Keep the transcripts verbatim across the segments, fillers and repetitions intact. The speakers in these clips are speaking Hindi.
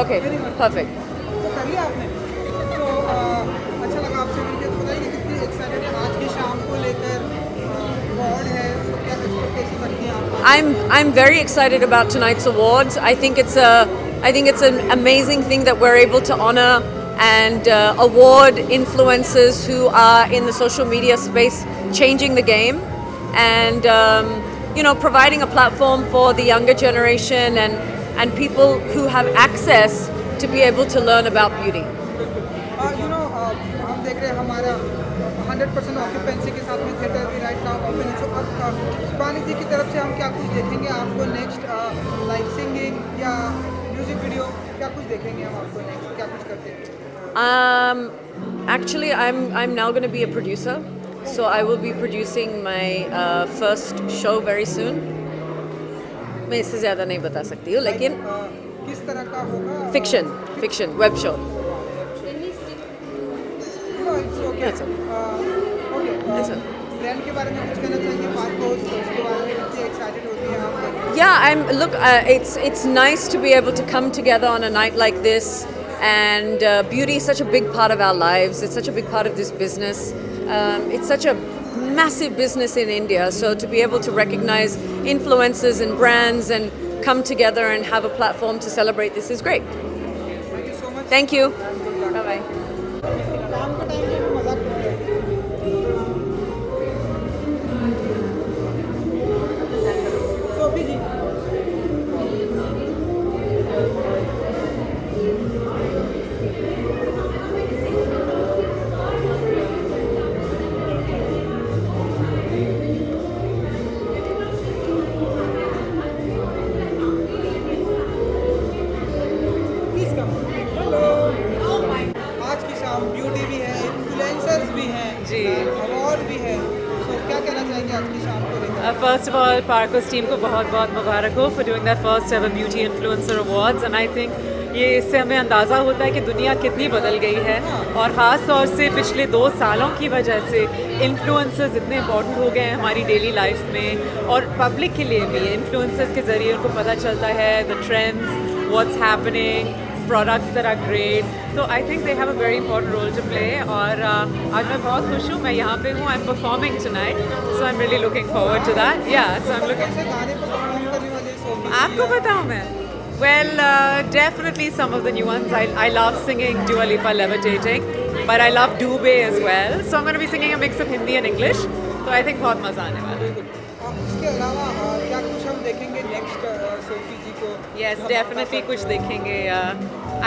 Okay, perfect. I'm I'm very excited about tonight's awards. I think it's a I think it's an amazing thing that we're able to honor and uh, award influencers who are in the social media space, changing the game, and um, you know, providing a platform for the younger generation and and people who have access to be able to learn about beauty. Uh, you know, हम देख रहे हैं हमारा one hundred percent occupancy के साथ में theater भी right now open है. तो पानी जी की तरफ से हम क्या कुछ देखेंगे आपको next, like singing या music video, क्या कुछ देखेंगे हम आपको next, क्या कुछ करते हैं? Um, actually, I'm I'm now going to be a producer. So I will be producing my uh, first show very soon. मैं इससे ज़्यादा नहीं बता सकती हूँ, लेकिन किस तरह का होगा? Fiction, fiction, web show. That's all. That's all. Brand के बारे में कुछ कहना चाहिए? Parkos, उसके बारे में कितनी excited होती हैं आप? Yeah, I'm. Look, uh, it's it's nice to be able to come together on a night like this, and uh, beauty is such a big part of our lives. It's such a big part of this business. Um, it's such a massive business in India, so to be able to recognize influencers and brands and come together and have a platform to celebrate this is great. Thank you so much. Thank you. Bye-bye. Uh, first of all, Parkos team ko bahut bahut mubarak ho for doing their first ever beauty influencer awards, and I think ये इससे हमें अंदाज़ा होता है कि दुनिया कितनी बदल गई है और ख़ास तौर से पिछले दो सालों की वजह से इन्फ्लुएंसर्स इतने इम्पॉर्टेंट हो गए हैं हमारी डेली लाइफ में और पब्लिक के लिए भी. इन्फ्लुएंसर्स के ज़रिए उनको पता चलता है the trends, what's happening, products that are great. तो I think they have a very important role to play और uh, आज मैं बहुत खुश हूँ. मैं यहाँ पे हूँ, I am performing tonight, so I am really looking forward to that. Yeah so I am looking. आपको बताऊँ मैं? Well, uh, definitely some of the new ones. I, I love singing Dua Lipa, Levitating, but I love Dubey as well. So I'm going to be singing a mix of Hindi and English. So I think बहुत मज़ा आने वाला है. इसके अलावा क्या कुछ हम देखेंगे next सोफी जी को? Yes, definitely कुछ देखेंगे.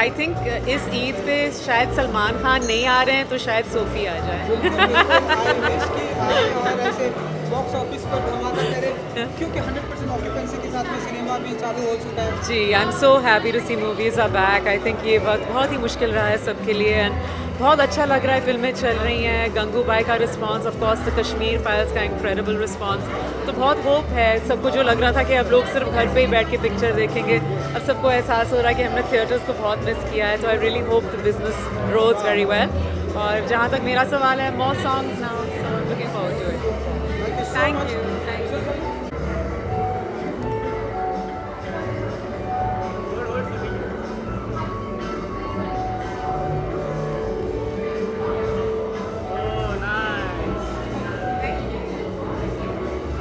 I think इस ईद पे शायद सलमान खान नहीं आ रहे हैं तो शायद सोफी आ जाए. बॉक्स ऑफिस पर धमाका करें क्योंकि one hundred percent ऑक्यूपेंसी के साथ में सिनेमा भी चालू हो चुका है. जी, I am so happy to see movies are back. I think ये वक्त बहुत ही मुश्किल रहा है सबके लिए एंड बहुत अच्छा लग रहा है. फिल्में चल रही हैं, गंगू बाई का response, of course the Kashmir files का इंक्रेडिबल रिस्पांस. तो बहुत होप है सबको. जो लग रहा था कि अब लोग सिर्फ घर पे ही बैठ के पिक्चर देखेंगे, अब सबको एहसास हो रहा है कि हमने थिएटर्स को बहुत मिस किया है. तो I really hope the business grows very well. और जहाँ तक मेरा सवाल है, more songs now. Thank you. Thank you. Oh, nice. Thank you.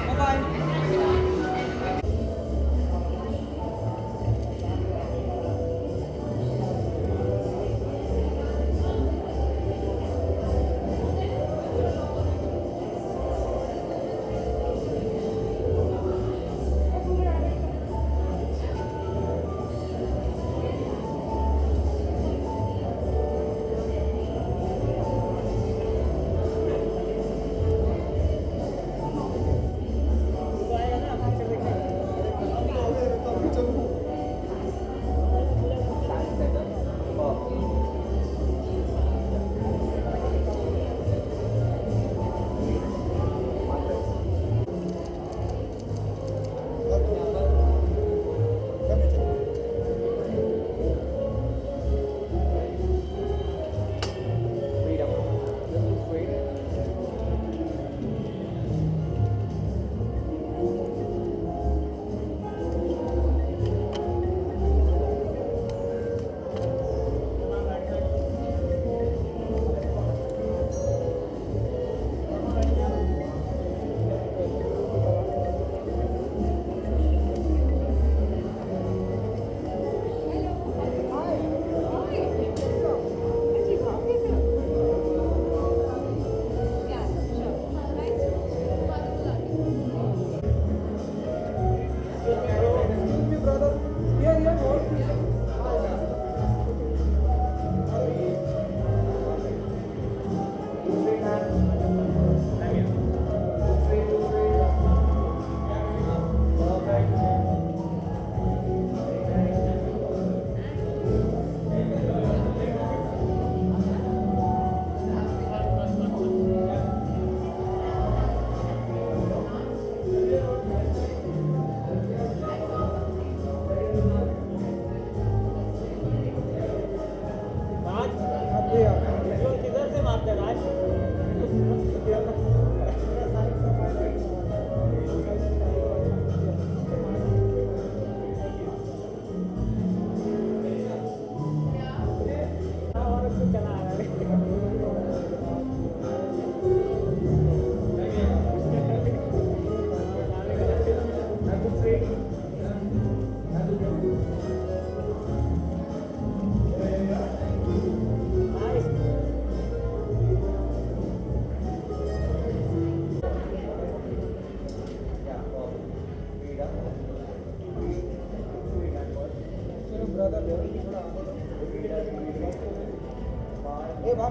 Bye-bye.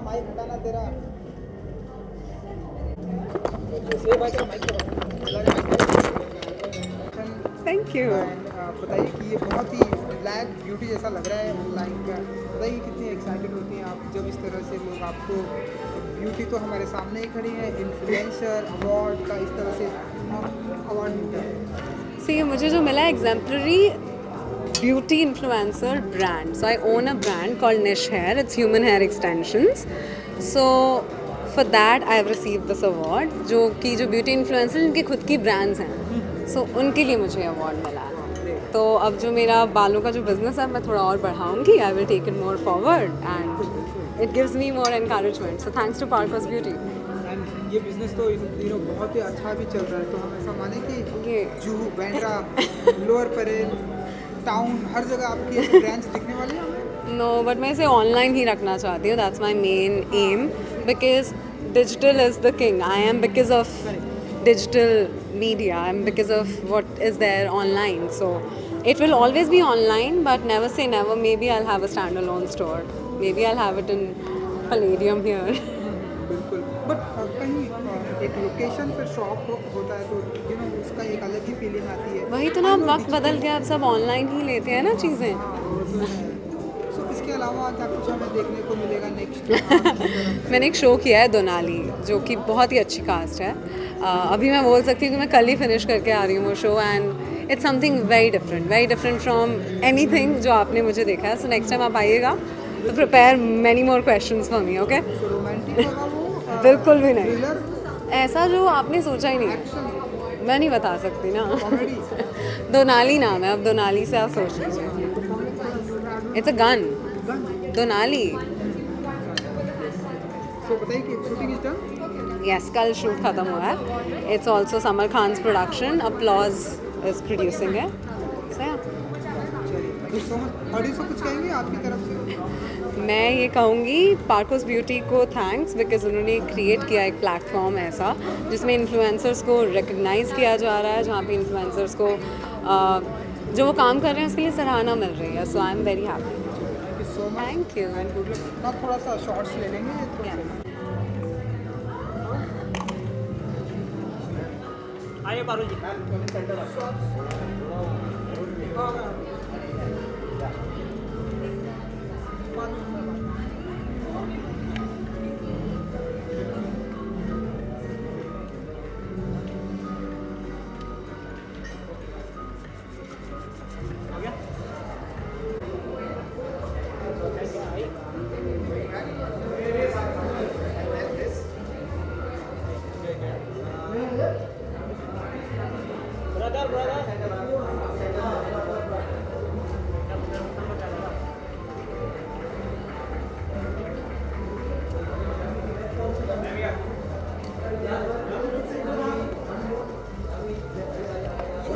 Mic हटाना तेरा थैंक यू। बताइए कि ये बहुत ही ब्लैक ब्यूटी जैसा लग रहा है लाइन का, बताइए कितनी एक्साइटेड होती हैं आप जब इस तरह से लोग आपको ब्यूटी तो हमारे सामने ही खड़ी है, इन्फ्लुएंसर अवार्ड का इस तरह से अवार्ड मिलता है। सी मुझे जो मिला exemplary beauty influencer brand. So I own a brand called Nish Hair. It's human hair extensions. So for that I have received this award. जो कि जो beauty influencers इनके खुद की brands हैं. So उनके लिए मुझे award मिला. तो अब जो मेरा बालों का जो business है मैं थोड़ा और बढ़ाऊँगी. I will take it more forward and it gives me more encouragement. So thanks to Parkos Beauty. And ये business तो इन्हों बहुत ही अच्छा भी चल रहा है. तो हम ऐसा माने कि जुहू, बैंड्रा, लोअर परेल टाउन हर जगह आपकी ब्रांच दिखने वाली है। नो बट मैं इसे ऑनलाइन ही रखना चाहती हूँ, that's my main aim because digital is the king. I am because of digital media, I am because of what is there online, so it will always be online but never say never, maybe I will have a standalone store, maybe I will have it in Palladium here. बिल्कुल, बट कहीं एक लोकेशन पर शॉप होता है तो यू नो उसका एक अलग ही फीलिंग आती है। वही तो ना, अब वक्त बदल गया, अब सब ऑनलाइन ही लेते हैं ना चीज़ें। सो इसके अलावा क्या कुछ हमें देखने को मिलेगा नेक्स्ट? मैंने एक शो किया है दोनाली, जो कि बहुत ही अच्छी कास्ट है। अभी मैं बोल सकती हूँ कि मैं कल ही फिनिश करके आ रही हूँ वो show and it's something very different very different from anything जो आपने मुझे देखा है। सो नेक्स्ट टाइम आप आइएगा तो prepare many more question for me, okay? बिल्कुल भी नहीं, ऐसा जो आपने सोचा ही नहीं, मैं नहीं बता सकती ना। दोनाली नाम है, अब दोनाली से आप सोच लीजिए, इट्स अ गन दोनाली। यस, कल शूट खत्म हुआ है। It's also Samar Khan's production, Applause is producing है। कुछ कहेंगे आपकी तरफ से? मैं ये कहूँगी पार्कोस ब्यूटी को थैंक्स बिकॉज उन्होंने क्रिएट किया एक प्लेटफॉर्म ऐसा जिसमें इन्फ्लुएंसर्स को रिकग्नाइज किया जा रहा है, जहाँ पे इन्फ्लुएंसर्स को uh, जो वो काम कर रहे हैं उसके लिए सराहना मिल रही है। So I am very happy, thank you. थोड़ा सा शॉर्ट्स ले लेंगे। आइए पारुल जी।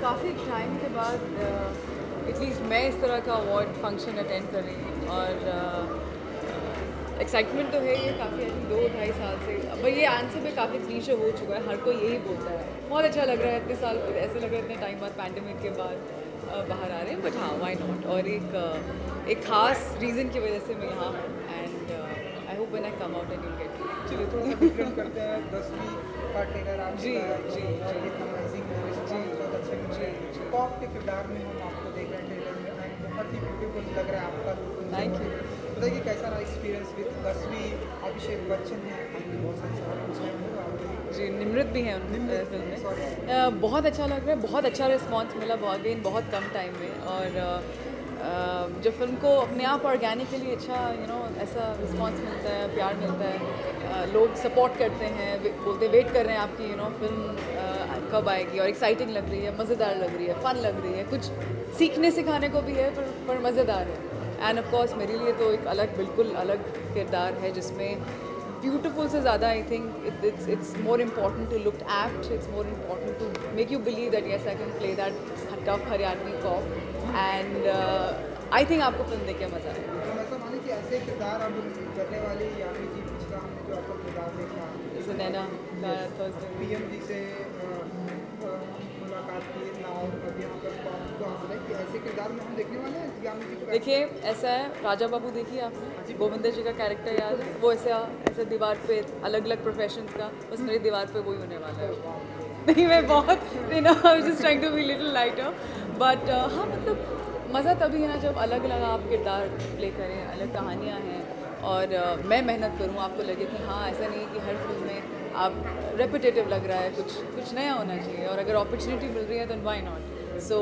काफ़ी टाइम के बाद एटलीस्ट uh, मैं इस तरह का अवार्ड फंक्शन अटेंड कर रही हूँ और एक्साइटमेंट uh, तो है। ये काफ़ी दो ढाई साल से, अब ये आंसर में काफ़ी क्लीशे हो चुका है, हर कोई यही बोलता है। बहुत अच्छा लग रहा है, इतने साल ऐसे लग रहा है इतने टाइम बाद पैंडमिक के बाद uh, बाहर आ रहे हैं, बट हाँ वाई नॉट। और एक uh, एक ख़ास रीज़न की वजह से मैं यहाँ हूँ and I hope hope when I come out I will get it. चलिए थोड़ा सा डिफरेंट करते हैं दसवीं पार्टनर आप जी जी जी अमेजिंग बहुत अच्छे मुझे पॉप के किरदार में हम आपको देख रहे हैं ट्रेलर में एंड बहुत ही ब्यूटीफुल लग रहा है आपका. Thank you. बताइए कैसा रहा एक्सपीरियंस विद दसवीं. अभिषेक बच्चन है बहुत सारे जी निमृत भी हैं उन फिल्म में. बहुत अच्छा लग रहा है. बहुत अच्छा रिस्पांस मिला बहुत अगेन बहुत कम टाइम में और जब फिल्म को अपने आप ऑर्गेनिकली अच्छा यू नो ऐसा रिस्पांस मिलता है प्यार मिलता है लोग सपोर्ट करते हैं बोलते वेट कर रहे हैं आपकी यू नो फिल्म कब आएगी और एक्साइटिंग लग रही है मज़ेदार लग रही है फन लग रही है कुछ सीखने सिखाने को भी है पर, पर मज़ेदार है. एंड ऑफकोर्स मेरे लिए तो एक अलग बिल्कुल अलग किरदार है जिसमें beautiful से ज़्यादा I think it, it's it's more important to look apt. It's more important to make you believe that yes I can play that tough Haryani cop and uh, I think आपको फिल्म देख के मजा आएगा. तो ऐसा माने कि ऐसे किरदार आप करने वाले यानी कि पिछला हमने जो आपका किरदार देखा जैसे नैना थर्सडे पीएम जी से मुलाकात की नाउ अभी हम आपको हमने कि ऐसे किरदार में हम देखने वाले हैं यानी कि देखिए ऐसा है राजा बाबू देखिए आपने गोविंदा जी का कैरेक्टर याद है वो ऐसा ऐसे दीवार पे अलग अलग प्रोफेशंस का बस मेरी दीवार पे वही होने वाला है. नहीं मैं बहुत you know I was just trying to be little lighter but हाँ मतलब मज़ा तभी है ना जब अलग अलग आप किरदार प्ले करें अलग कहानियाँ हैं और uh, मैं मेहनत करूँ आपको लगे कि हाँ ऐसा नहीं कि हर फिल्म में आप रेपिटेटिव लग रहा है कुछ कुछ नया होना चाहिए और अगर अपॉर्चुनिटी मिल रही है तो why not. So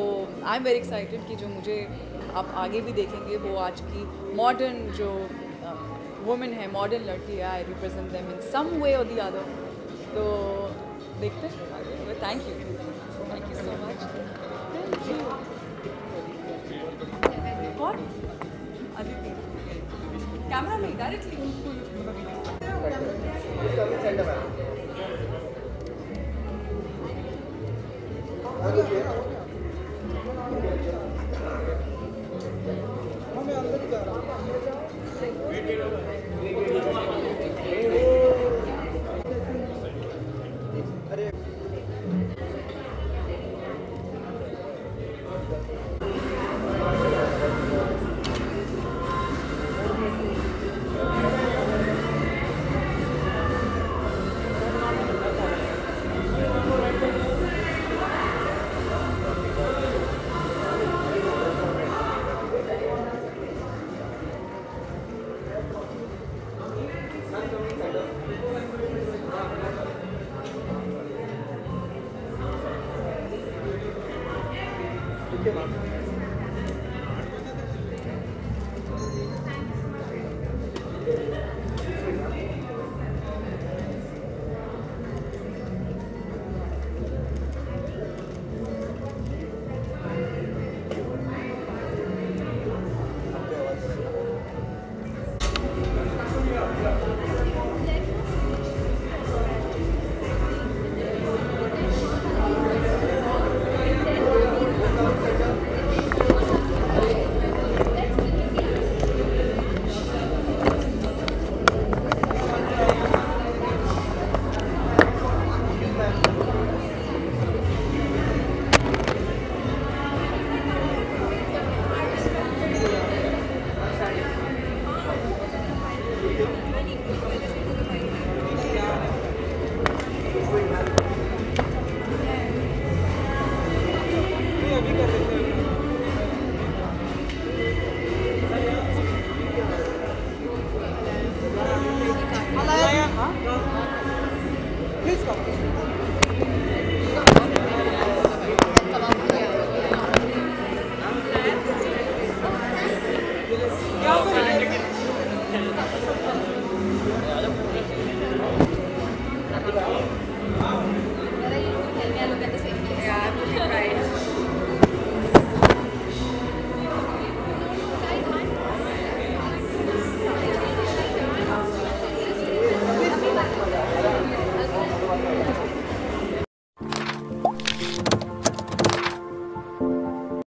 I am very excited कि जो मुझे आप आगे भी देखेंगे वो आज की मॉडर्न जो वुमेन है मॉडर्न लड़की है आई रिप्रेजेंट देम इन सम वे और दी अदर तो देखते हैं. Thank you thank you so much. और अदिति कैमरा में डायरेक्टली हमें अंदर जा रहा है. Gracias.